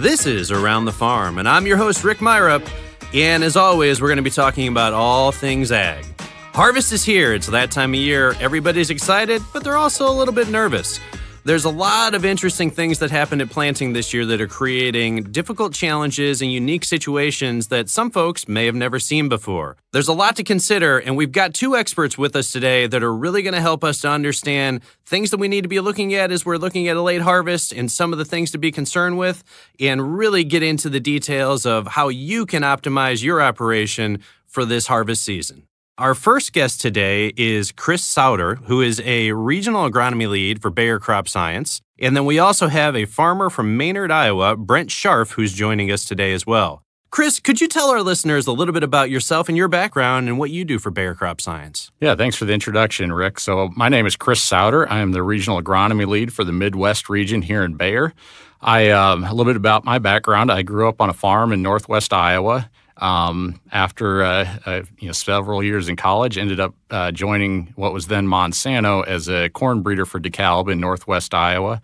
This is Around the Farm, and I'm your host, Rick Myrup. And as always, we're going to be talking about all things ag. Harvest is here. It's that time of year. Everybody's excited, but they're also a little bit nervous. There's a lot of interesting things that happened at planting this year that are creating difficult challenges and unique situations that some folks may have never seen before. There's a lot to consider, and we've got two experts with us today that are really going to help us to understand things that we need to be looking at as we're looking at a late harvest and some of the things to be concerned with, and really get into the details of how you can optimize your operation for this harvest season. Our first guest today is Chris Souter, who is a regional agronomy lead for Bayer Crop Science. And then we also have a farmer from Maynard, Iowa, Brent Scharf, who's joining us today as well. Chris, could you tell our listeners a little bit about yourself and your background and what you do for Bayer Crop Science? Yeah, thanks for the introduction, Rick. So my name is Chris Souter. I am the regional agronomy lead for the Midwest region here in Bayer. A little bit about my background. I grew up on a farm in northwest Iowa. After several years in college, ended up joining what was then Monsanto as a corn breeder for DeKalb in northwest Iowa.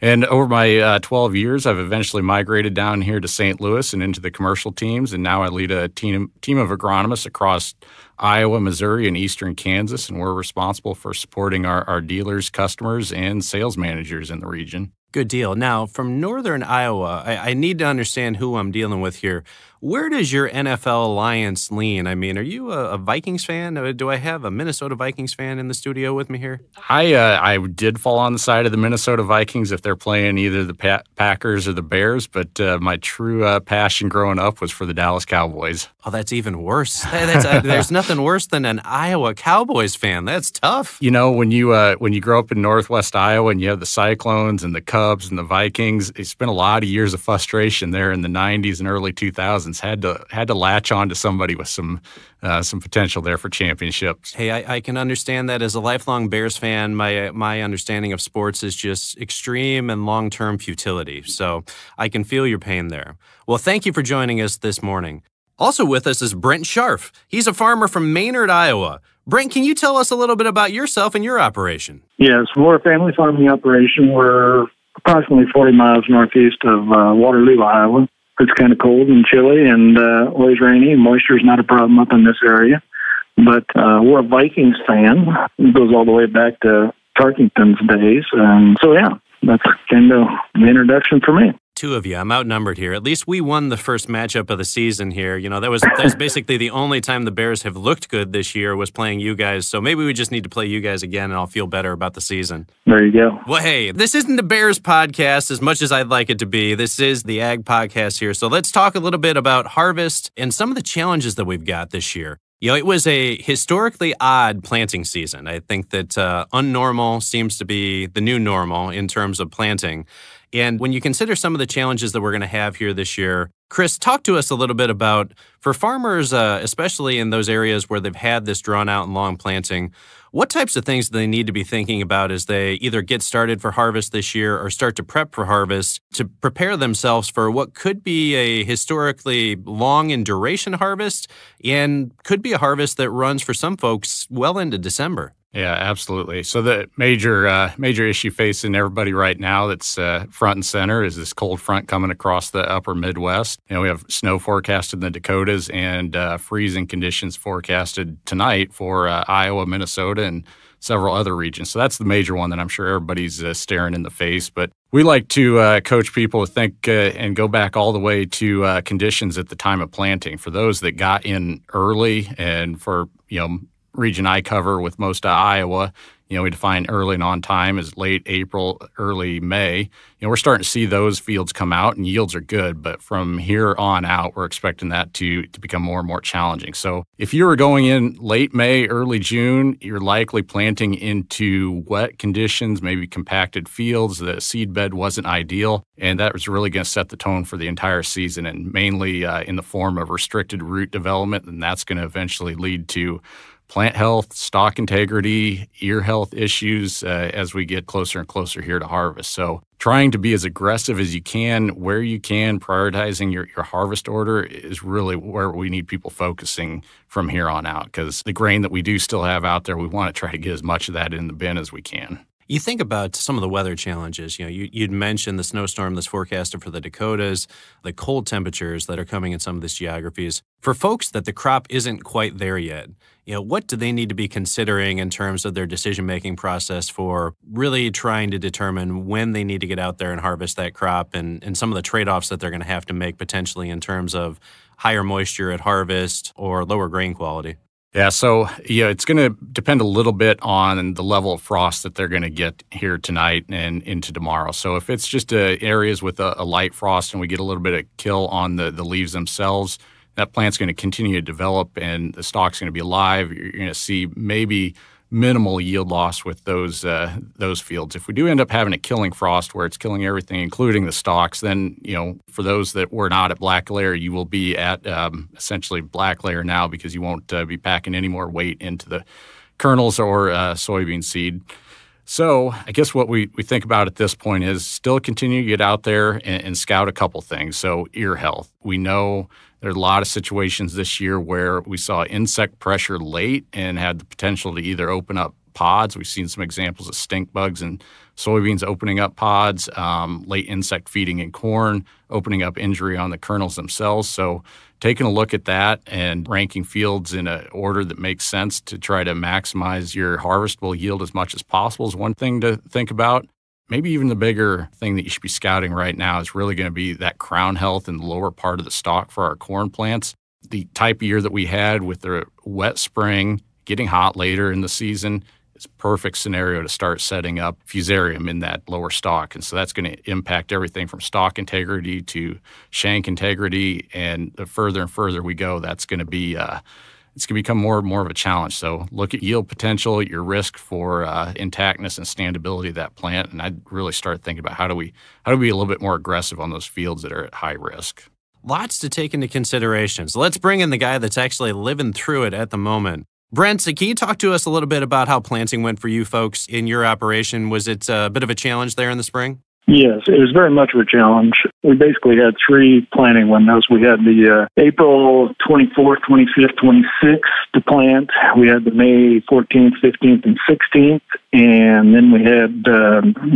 And over my 12 years, I've eventually migrated down here to St. Louis and into the commercial teams, and now I lead a team of agronomists across Iowa, Missouri, and eastern Kansas, and we're responsible for supporting our dealers, customers, and sales managers in the region. Good deal. Now, from northern Iowa, I need to understand who I'm dealing with here. Where does your NFL alliance lean? I mean, are you a Vikings fan? Do I have a Minnesota Vikings fan in the studio with me here? I did fall on the side of the Minnesota Vikings if they're playing either the Packers or the Bears, but my true passion growing up was for the Dallas Cowboys. Oh, that's even worse. There's nothing worse than an Iowa Cowboys fan. That's tough. You know, when you grow up in northwest Iowa and you have the Cyclones and the Cubs and the Vikings, it's been a lot of years of frustration there in the 90s and early 2000s. Had to latch on to somebody with some potential there for championships. Hey, I can understand that as a lifelong Bears fan. My understanding of sports is just extreme and long-term futility, so I can feel your pain there. Well, thank you for joining us this morning. Also with us is Brent Scharf. He's a farmer from Maynard, Iowa. Brent, can you tell us a little bit about yourself and your operation? Yes, we're a family farming operation. We're approximately 40 miles northeast of Waterloo, Iowa. It's kind of cold and chilly and always rainy. Moisture is not a problem up in this area. But we're a Vikings fan. It goes all the way back to Tarkington's days. That's kind of the introduction for me. Two of you. I'm outnumbered here. At least we won the first matchup of the season here. You know, that's basically the only time the Bears have looked good this year was playing you guys. So maybe we just need to play you guys again, and I'll feel better about the season. There you go. Well, hey, this isn't the Bears podcast as much as I'd like it to be. This is the Ag Podcast here. So let's talk a little bit about harvest and some of the challenges that we've got this year. You know, it was a historically odd planting season. I think that unnormal seems to be the new normal in terms of planting. And when you consider some of the challenges that we're going to have here this year, Chris, talk to us a little bit about, for farmers, especially in those areas where they've had this drawn out and long planting, what types of things do they need to be thinking about as they either get started for harvest this year or start to prep for harvest to prepare themselves for what could be a historically long in duration harvest and could be a harvest that runs for some folks well into December? Yeah, absolutely. So the major issue facing everybody right now that's front and center is this cold front coming across the upper Midwest. You know, we have snow forecasted in the Dakotas and freezing conditions forecasted tonight for Iowa, Minnesota, and several other regions. So that's the major one that I'm sure everybody's staring in the face. But we like to coach people to think and go back all the way to conditions at the time of planting. For those that got in early and for, you know, region I cover with most of Iowa, you know, we define early and on time as late April, early May. You know, we're starting to see those fields come out and yields are good, but from here on out, we're expecting that to become more and more challenging. So if you were going in late May, early June, you're likely planting into wet conditions, maybe compacted fields. The seed bed wasn't ideal, and that was really going to set the tone for the entire season, and mainly in the form of restricted root development, and that's going to eventually lead to plant health, stock integrity, ear health issues as we get closer and closer here to harvest. So trying to be as aggressive as you can, where you can, prioritizing your harvest order is really where we need people focusing from here on out, because the grain that we do still have out there, we want to try to get as much of that in the bin as we can. You think about some of the weather challenges. You know, you'd mentioned the snowstorm that's forecasted for the Dakotas, the cold temperatures that are coming in some of these geographies. For folks that the crop isn't quite there yet, you know, what do they need to be considering in terms of their decision-making process for really trying to determine when they need to get out there and harvest that crop and some of the trade-offs that they're going to have to make potentially in terms of higher moisture at harvest or lower grain quality? Yeah, so it's going to depend a little bit on the level of frost that they're going to get here tonight and into tomorrow. So if it's just areas with a light frost and we get a little bit of kill on the leaves themselves, that plant's going to continue to develop and the stock's going to be alive. You're going to see maybe minimal yield loss with those fields. If we do end up having a killing frost where it's killing everything, including the stalks, then, for those that were not at black layer, you will be at essentially black layer now because you won't be packing any more weight into the kernels or soybean seed. So I guess what we think about at this point is still continue to get out there and scout a couple things. So ear health. We know there are a lot of situations this year where we saw insect pressure late and had the potential to either open up pods. We've seen some examples of stink bugs and soybeans opening up pods, late insect feeding in corn, opening up injury on the kernels themselves. So taking a look at that and ranking fields in an order that makes sense to try to maximize your harvestable yield as much as possible is one thing to think about. Maybe even the bigger thing that you should be scouting right now is really going to be that crown health in the lower part of the stalk for our corn plants. The type of year that we had with the wet spring, getting hot later in the season, it's a perfect scenario to start setting up fusarium in that lower stalk. And so that's going to impact everything from stalk integrity to shank integrity. And the further and further we go, that's going to be it's going to become more and more of a challenge. So look at yield potential, your risk for intactness and standability of that plant, and I'd really start thinking about how do we be a little bit more aggressive on those fields that are at high risk. Lots to take into consideration. So let's bring in the guy that's actually living through it at the moment. Brent, can you talk to us a little bit about how planting went for you folks in your operation? Was it a bit of a challenge there in the spring? Yes, it was very much of a challenge. We basically had three planting windows. We had the April 24th, 25th, 26th to plant. We had the May 14th, 15th, and 16th. And then we had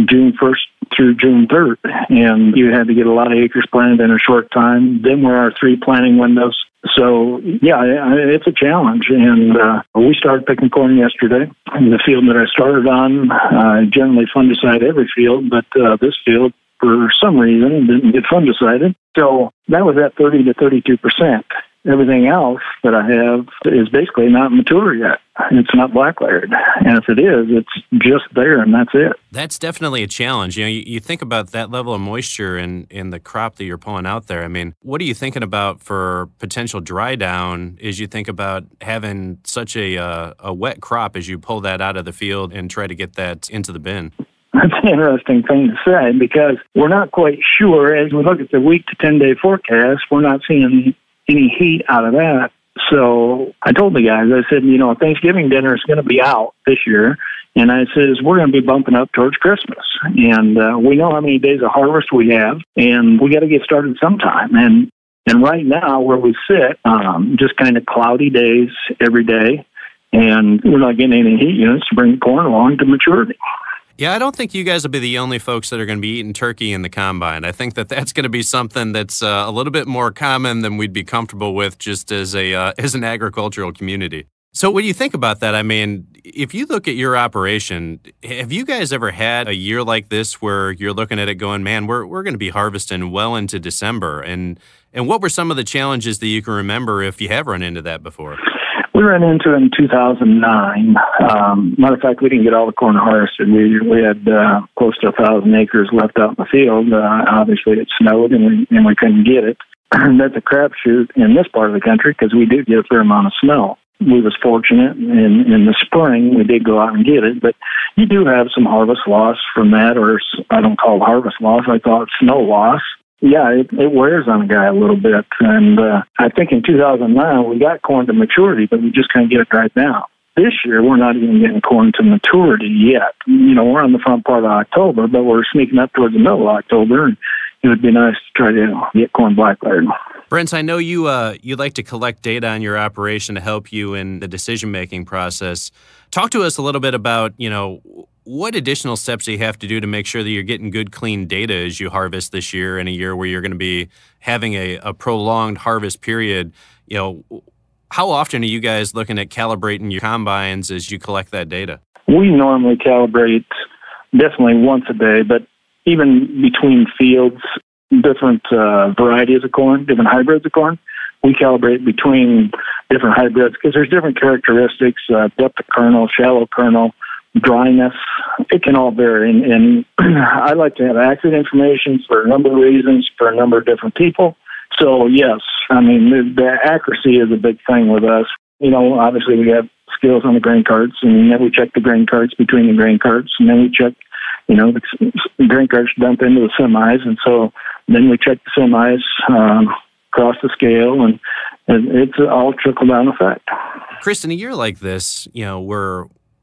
June 1st through June 3rd. And you had to get a lot of acres planted in a short time. Them were our three planting windows. So, yeah, it's a challenge. And we started picking corn yesterday. And the field that I started on, I generally fungicide every field, but this field, for some reason, didn't get fungicided. So that was at 30 to 32%. Everything else that I have is basically not mature yet. It's not black layered. And if it is, it's just there and that's it. That's definitely a challenge. You think about that level of moisture in the crop that you're pulling out there. I mean, what are you thinking about for potential dry down as you think about having such a wet crop as you pull that out of the field and try to get that into the bin? That's an interesting thing to say because we're not quite sure. As we look at the week to 10-day forecast, we're not seeing any heat out of that. So I told the guys, I said, Thanksgiving dinner is going to be out this year. And I says, we're going to be bumping up towards Christmas. And we know how many days of harvest we have, and we got to get started sometime. And right now where we sit, just kind of cloudy days every day, and we're not getting any heat units to bring corn along to maturity. Yeah, I don't think you guys will be the only folks that are going to be eating turkey in the combine. I think that that's going to be something that's a little bit more common than we'd be comfortable with just as an agricultural community. So when you think about that, I mean, if you look at your operation, have you guys ever had a year like this where you're looking at it going, man, we're going to be harvesting well into December? And what were some of the challenges that you can remember if you have run into that before? We ran into it in 2009. Matter of fact, we didn't get all the corn harvested. We had close to 1,000 acres left out in the field. Obviously, it snowed, and we couldn't get it. That's a crapshoot in this part of the country because we do get a fair amount of snow. We was fortunate in the spring. We did go out and get it, but you do have some harvest loss from that, or I don't call it harvest loss. I call it snow loss. Yeah, it wears on a guy a little bit. And I think in 2009, we got corn to maturity, but we just couldn't get it right now. This year, we're not even getting corn to maturity yet. We're on the front part of October, but we're sneaking up towards the middle of October, and it would be nice to try to get corn black layered. Brent, I know you like to collect data on your operation to help you in the decision-making process. Talk to us a little bit about, What additional steps do you have to do to make sure that you're getting good, clean data as you harvest this year in a year where you're going to be having a prolonged harvest period? You know, how often are you guys looking at calibrating your combines as you collect that data? We normally calibrate definitely once a day, but even between fields, different varieties of corn, different hybrids of corn, we calibrate between different hybrids because there's different characteristics, depth of kernel, shallow kernel, dryness. It can all vary, and I like to have accurate information for a number of reasons, for a number of different people. So yes, I mean, the accuracy is a big thing with us. You know, obviously we have scales on the grain carts, and then we check the grain carts between the grain carts, and then we check, you know, the grain carts dump into the semis, and so then we check the semis across the scale, and it's all trickle-down effect. Chris, in a year like this, you know,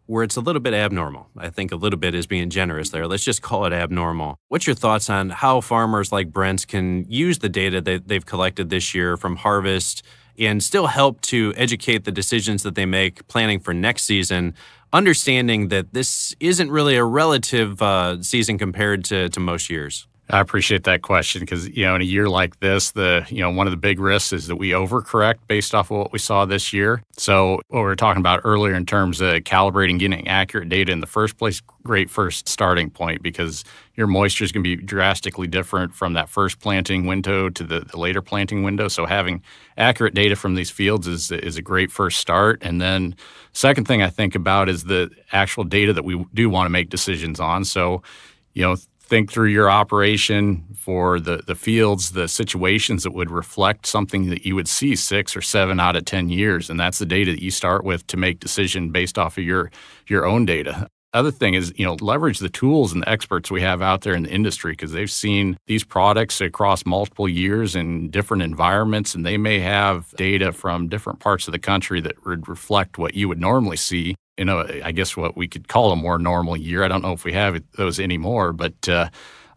where it's a little bit abnormal. I think a little bit is being generous there. Let's just call it abnormal. What's your thoughts on how farmers like Brent can use the data that they've collected this year from harvest and still help to educate the decisions that they make planning for next season, understanding that this isn't really a relative season compared to most years? I appreciate that question because, you know, in a year like this, one of the big risks is that we overcorrect based off of what we saw this year. So what we were talking about earlier in terms of calibrating, getting accurate data in the first place, great first starting point because your moisture is going to be drastically different from that first planting window to the later planting window. So having accurate data from these fields is a great first start. And then second thing I think about is the actual data that we do want to make decisions on. So, you know, think through your operation for the fields, the situations that would reflect something that you would see 6 or 7 out of 10 years. And that's the data that you start with to make decision based off of your own data. Other thing is, you know, leverage the tools and the experts we have out there in the industry because they've seen these products across multiple years in different environments, and they may have data from different parts of the country that would reflect what you would normally see in a, I guess what we could call a more normal year. I don't know if we have those anymore, but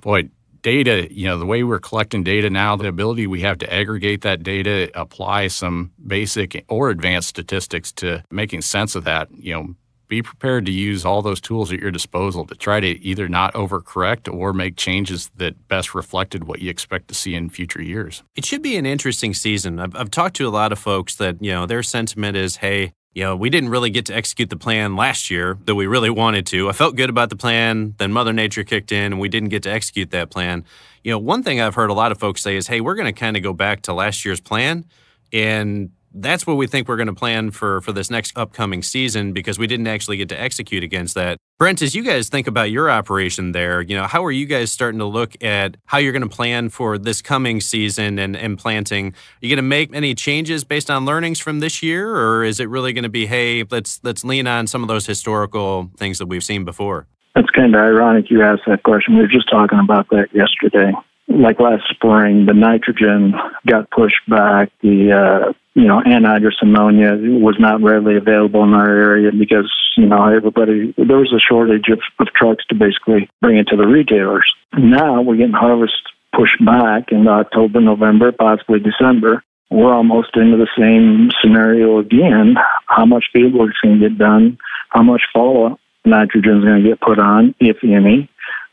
boy, data, you know, the way we're collecting data now, the ability we have to aggregate that data, apply some basic or advanced statistics to making sense of that, you know, be prepared to use all those tools at your disposal to try to either not overcorrect or make changes that best reflected what you expect to see in future years. It should be an interesting season. I've talked to a lot of folks that, you know, their sentiment is, hey, you know, we didn't really get to execute the plan last year that we really wanted to. I felt good about the plan, then Mother Nature kicked in, and we didn't get to execute that plan. You know, one thing I've heard a lot of folks say is, hey, we're going to kind of go back to last year's plan, and that's what we think we're going to plan for this next upcoming season because we didn't actually get to execute against that. Brent, as you guys think about your operation there, you know, how are you guys starting to look at how you're going to plan for this coming season and planting? Are you going to make any changes based on learnings from this year, or is it really going to be, hey, let's lean on some of those historical things that we've seen before? That's kind of ironic you asked that question. We were just talking about that yesterday. Like last spring, the nitrogen got pushed back. The anhydrous ammonia was not readily available in our area because, you know, there was a shortage of trucks to basically bring it to the retailers. Now we're getting harvest pushed back in October, November, possibly December. We're almost into the same scenario again. How much field work's going to get done? How much follow-up nitrogen is going to get put on, if any?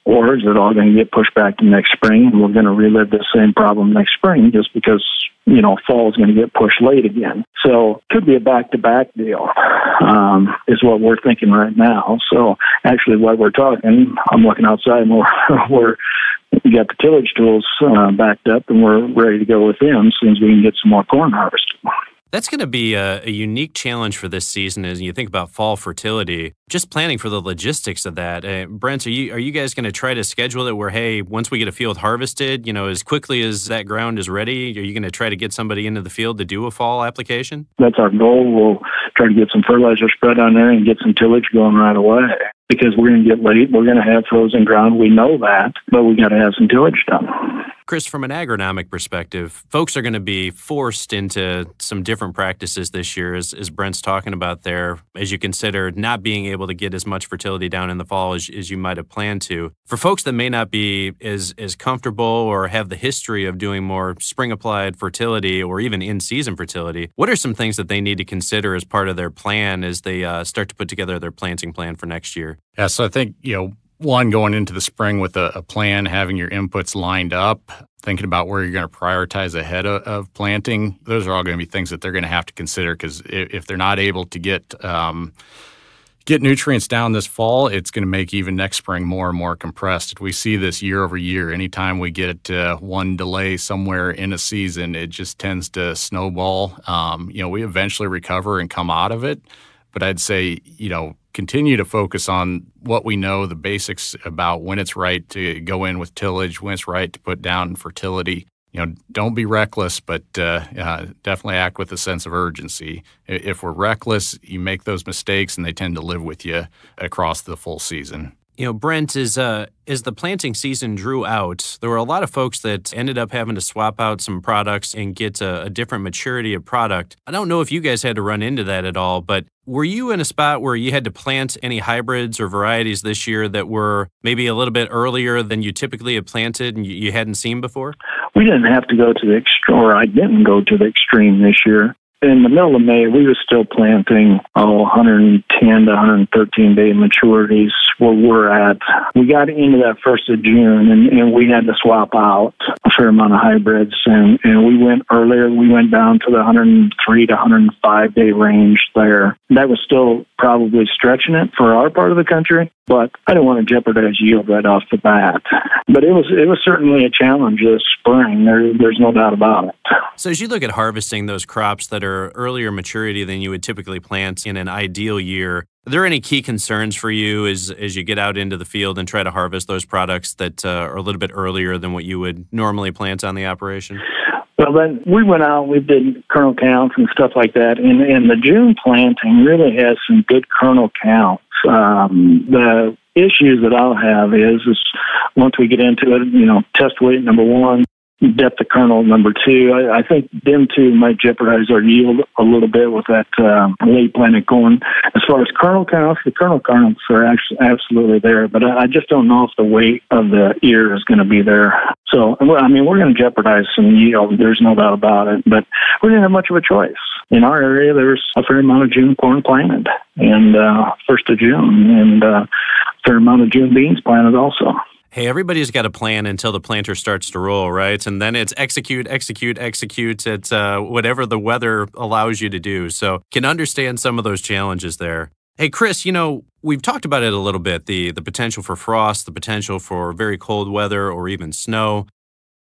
Or is it all going to get pushed back to next spring? We're going to relive the same problem next spring just because, you know, fall is going to get pushed late again. So it could be a back-to-back deal is what we're thinking right now. So actually while we're talking, I'm looking outside and we got the tillage tools backed up and we're ready to go with them as soon as we can get some more corn harvested. That's going to be a unique challenge for this season as you think about fall fertility, just planning for the logistics of that. Brent, are you guys going to try to schedule it where, hey, once we get a field harvested, you know, as quickly as that ground is ready, are you going to try to get somebody into the field to do a fall application? That's our goal. We'll try to get some fertilizer spread on there and get some tillage going right away because we're going to get late. We're going to have frozen ground. We know that, but we got to have some tillage done. Chris, from an agronomic perspective, folks are going to be forced into some different practices this year, as Brent's talking about there, as you consider not being able to get as much fertility down in the fall as you might have planned to. For folks that may not be as comfortable or have the history of doing more spring-applied fertility or even in-season fertility, what are some things that they need to consider as part of their plan as they start to put together their planting plan for next year? Yeah, so I think, one, going into the spring with a plan, having your inputs lined up, thinking about where you're going to prioritize ahead of planting. Those are all going to be things that they're going to have to consider, because if they're not able to get nutrients down this fall, it's going to make even next spring more and more compressed. We see this year over year. Anytime we get one delay somewhere in a season, it just tends to snowball. We eventually recover and come out of it. But I'd say, continue to focus on what we know, the basics about when it's right to go in with tillage, when it's right to put down fertility. Don't be reckless, but definitely act with a sense of urgency. If we're reckless, you make those mistakes, and they tend to live with you across the full season. Brent, as the planting season drew out, there were a lot of folks that ended up having to swap out some products and get a different maturity of product. I don't know if you guys had to run into that at all, but were you in a spot where you had to plant any hybrids or varieties this year that were maybe a little bit earlier than you typically had planted and you hadn't seen before? We didn't have to go to the extreme, or I didn't go to the extreme this year. In the middle of May, we were still planting 110 to 113-day maturities where we're at. We got into that 1st of June, and we had to swap out a fair amount of hybrids. And we went earlier. We went down to the 103 to 105-day range there. That was still probably stretching it for our part of the country, but I didn't want to jeopardize yield right off the bat. But it was certainly a challenge this spring. There's no doubt about it. So as you look at harvesting those crops that are earlier maturity than you would typically plant in an ideal year, are there any key concerns for you as you get out into the field and try to harvest those products that are a little bit earlier than what you would normally plant on the operation? Well, then we went out, we did kernel counts and stuff like that, and the June planting really has some good kernel counts. The issues that I'll have is once we get into it, test weight, number one, depth of kernel, number two. I think them two might jeopardize our yield a little bit with that late planted corn. As far as kernel counts, the kernel counts are absolutely there, but I just don't know if the weight of the ear is going to be there. So, we're going to jeopardize some yield. There's no doubt about it, but we didn't have much of a choice. In our area, there's a fair amount of June corn planted, and 1st of June, and a fair amount of June beans planted also. Hey, everybody's got a plan until the planter starts to roll, right? And then it's execute. It's whatever the weather allows you to do. So can understand some of those challenges there. Hey, Chris, we've talked about it a little bit, the potential for frost, the potential for very cold weather or even snow.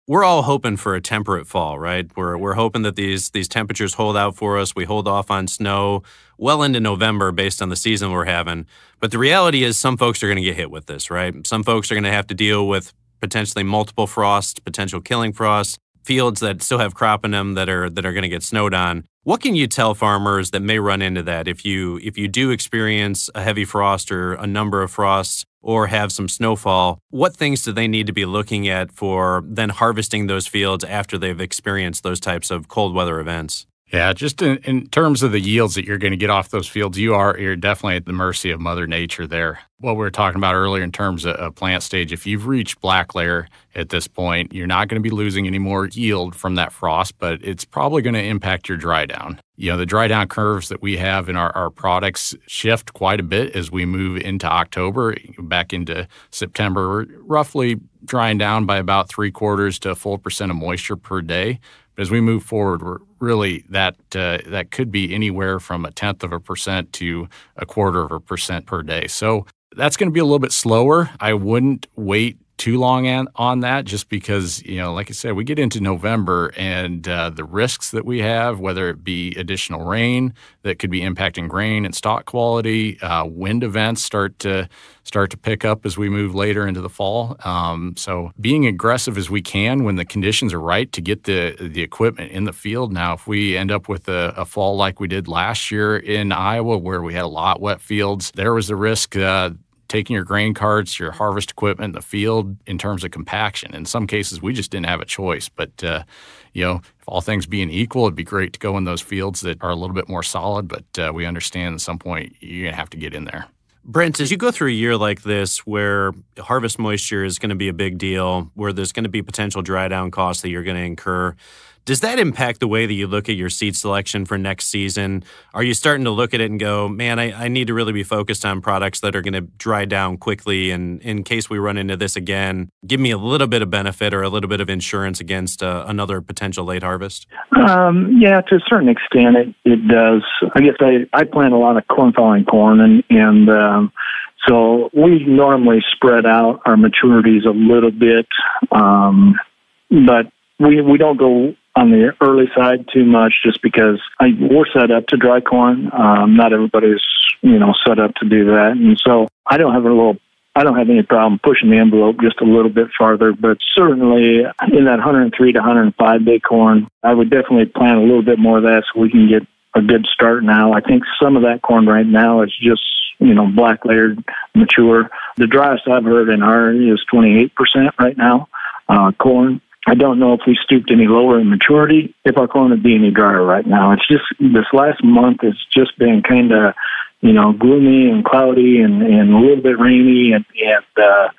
We're all hoping for a temperate fall, right? We're hoping that these temperatures hold out for us. We hold off on snow well into November based on the season we're having. But the reality is some folks are going to get hit with this, right? Some folks are going to have to deal with potentially multiple frosts, potential killing frosts, fields that still have crop in them that are going to get snowed on. What can you tell farmers that may run into that if you do experience a heavy frost or a number of frosts, or have some snowfall? What things do they need to be looking at for then harvesting those fields after they've experienced those types of cold weather events? Yeah, just in terms of the yields that you're going to get off those fields, you're definitely at the mercy of Mother Nature there. What we were talking about earlier in terms of a plant stage, if you've reached black layer at this point, you're not going to be losing any more yield from that frost, but it's probably going to impact your dry down. The dry down curves that we have in our products shift quite a bit as we move into October, back into September. We're roughly drying down by about 3/4 to a full % of moisture per day. But as we move forward, we're really that could be anywhere from 0.1% to 0.25% per day. So that's going to be a little bit slower. I wouldn't wait too long on that, just because, like I said, we get into November and the risks that we have, whether it be additional rain that could be impacting grain and stock quality, wind events start to pick up as we move later into the fall. So being aggressive as we can when the conditions are right to get the equipment in the field. Now, if we end up with a fall like we did last year in Iowa, where we had a lot of wet fields, there was a risk taking your grain carts, your harvest equipment in the field in terms of compaction. In some cases, we just didn't have a choice. But, you know, if all things being equal, it'd be great to go in those fields that are a little bit more solid. But we understand at some point you're going to have to get in there. Brent, as you go through a year like this where harvest moisture is going to be a big deal, where there's going to be potential dry down costs that you're going to incur, does that impact the way that you look at your seed selection for next season? Are you starting to look at it and go, man, I need to really be focused on products that are going to dry down quickly, and in case we run into this again, give me a little bit of benefit or a little bit of insurance against another potential late harvest? Yeah, to a certain extent, it does. I guess I plant a lot of corn-fallowing corn, and so we normally spread out our maturities a little bit, but we don't go on the early side too much just because we're set up to dry corn. Not everybody's, set up to do that. And so I don't have any problem pushing the envelope just a little bit farther, but certainly in that 103 to 105 day corn, I would definitely plant a little bit more of that so we can get a good start now. I think some of that corn right now is just, black layered mature. The driest I've heard in our area is 28% right now, corn. I don't know if we stooped any lower in maturity, if our corn would be any drier right now. It's just this last month, it's just been kind of, gloomy and cloudy and a little bit rainy. The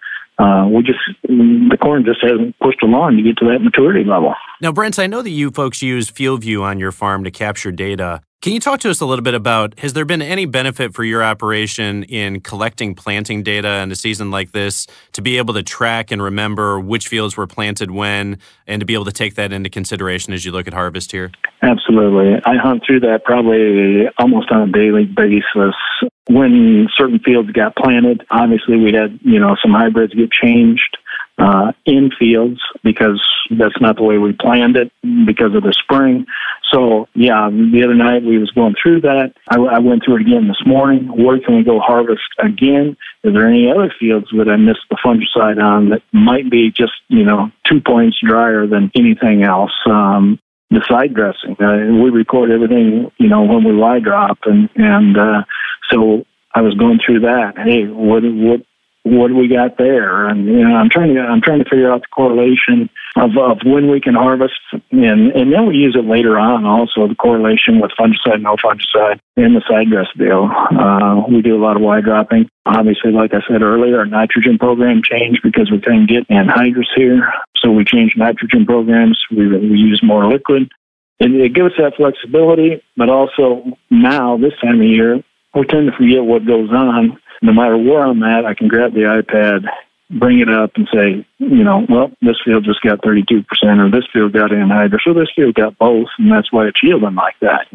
corn just hasn't pushed along to get to that maturity level. Now, Brent, I know that you folks use FieldView on your farm to capture data. Can you talk to us a little bit about, has there been any benefit for your operation in collecting planting data in a season like this to be able to track and remember which fields were planted when and to be able to take that into consideration as you look at harvest here? Absolutely. I hunt through that probably almost on a daily basis. When certain fields got planted, obviously we had, some hybrids get changed in fields because that's not the way we planned it because of the spring. So, yeah, the other night we was going through that. I went through it again this morning. Where can we go harvest again? Is there any other fields that I missed the fungicide on that might be just, 2 points drier than anything else? The side dressing, we record everything, when we Y drop. So I was going through that. Hey, what do we got there? And I'm trying to figure out the correlation of when we can harvest, and then we use it later on. Also, the correlation with fungicide, no fungicide, and the side dress deal. We do a lot of Y dropping. Obviously, like I said earlier, our nitrogen program changed because we couldn't get anhydrous here, so we changed nitrogen programs. We use more liquid, and it gives us that flexibility. But also now, this time of year, we tend to forget what goes on. No matter where I'm at, I can grab the iPad, bring it up and say, well, this field just got 32% or this field got anhydrous or this field got both, and that's why it's yielding like that,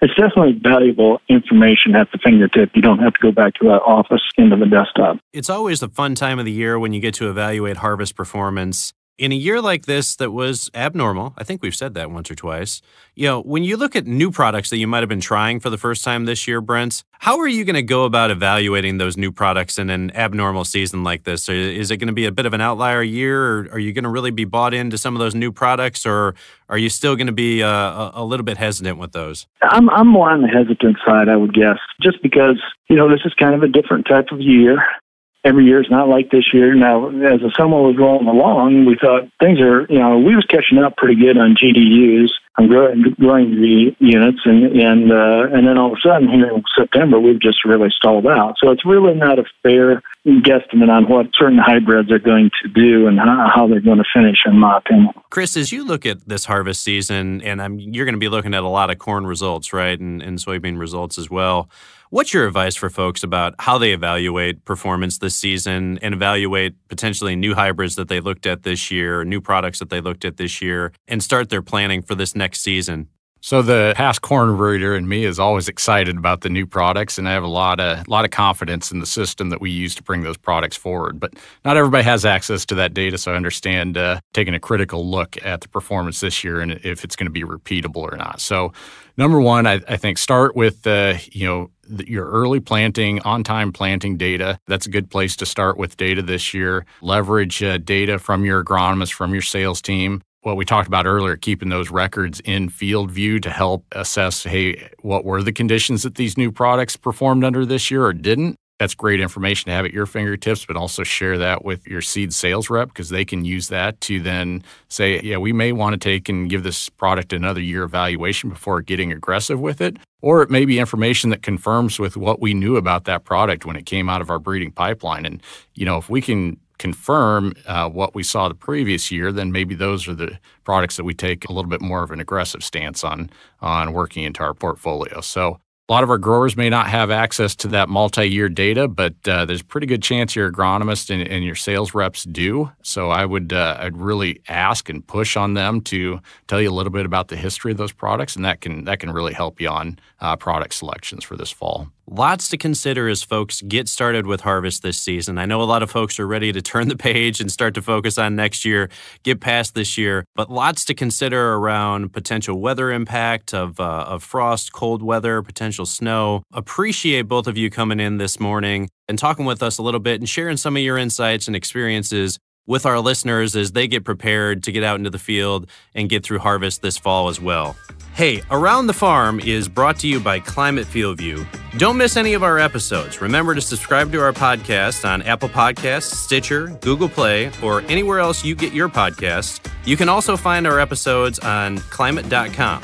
It's definitely valuable information at the fingertip. You don't have to go back to that office into the desktop. It's always a fun time of the year when you get to evaluate harvest performance. In a year like this that was abnormal, I think we've said that once or twice, when you look at new products that you might have been trying for the first time this year, Brent, how are you going to go about evaluating those new products in an abnormal season like this? Is it going to be a bit of an outlier year? Or are you going to really be bought into some of those new products? Or are you still going to be a little bit hesitant with those? I'm more on the hesitant side, I would guess, just because, this is kind of a different type of year. Every year is not like this year. Now, as the summer was rolling along, we thought things are, we was catching up pretty good on GDUs and growing the units. And then all of a sudden here in September, we've just really stalled out. So it's really not a fair guesstimate on what certain hybrids are going to do and how they're going to finish in my opinion. Chris, as you look at this harvest season, and you're going to be looking at a lot of corn results, right? And soybean results as well. What's your advice for folks about how they evaluate performance this season and evaluate potentially new hybrids that they looked at this year, new products that they looked at this year, and start their planning for this next season? So the past corn breeder in me is always excited about the new products, and I have a lot of confidence in the system that we use to bring those products forward. But not everybody has access to that data, so I understand taking a critical look at the performance this year and if it's going to be repeatable or not. So number one, I think start with your early planting, on-time planting data. That's a good place to start with data this year. Leverage data from your agronomists, from your sales team. What we talked about earlier, keeping those records in field view to help assess, hey, what were the conditions that these new products performed under this year or didn't? that's great information to have at your fingertips, but also share that with your seed sales rep, because they can use that to then say, yeah, we may want to take and give this product another year evaluation before getting aggressive with it. Or it may be information that confirms with what we knew about that product when it came out of our breeding pipeline. And, you know, if we can confirm what we saw the previous year, then maybe those are the products that we take a little bit more of an aggressive stance on working into our portfolio. So a lot of our growers may not have access to that multi-year data, but there's a pretty good chance your agronomist and your sales reps do. So I would I'd really ask and push on them to tell you a little bit about the history of those products, and that can really help you on product selections for this fall. Lots to consider as folks get started with harvest this season. I know a lot of folks are ready to turn the page and start to focus on next year, get past this year, but lots to consider around potential weather impact of frost, cold weather, potential snow. Appreciate both of you coming in this morning and talking with us a little bit and sharing some of your insights and experiences with our listeners as they get prepared to get out into the field and get through harvest this fall as well. Hey, Around the Farm is brought to you by Climate FieldView. Don't miss any of our episodes. Remember to subscribe to our podcast on Apple Podcasts, Stitcher, Google Play, or anywhere else you get your podcasts. You can also find our episodes on Climate.com.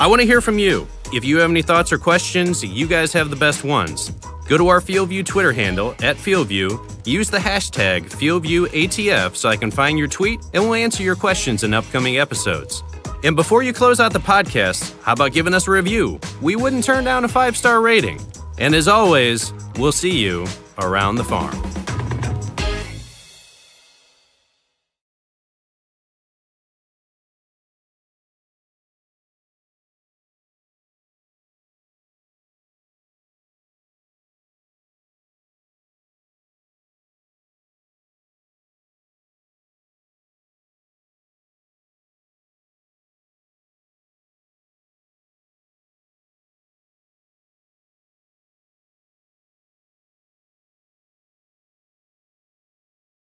I want to hear from you. If you have any thoughts or questions, you guys have the best ones. Go to our FieldView Twitter handle, @FieldView. Use the hashtag FieldViewATF so I can find your tweet, and we'll answer your questions in upcoming episodes. And before you close out the podcast, how about giving us a review? We wouldn't turn down a 5-star rating. And as always, we'll see you around the farm.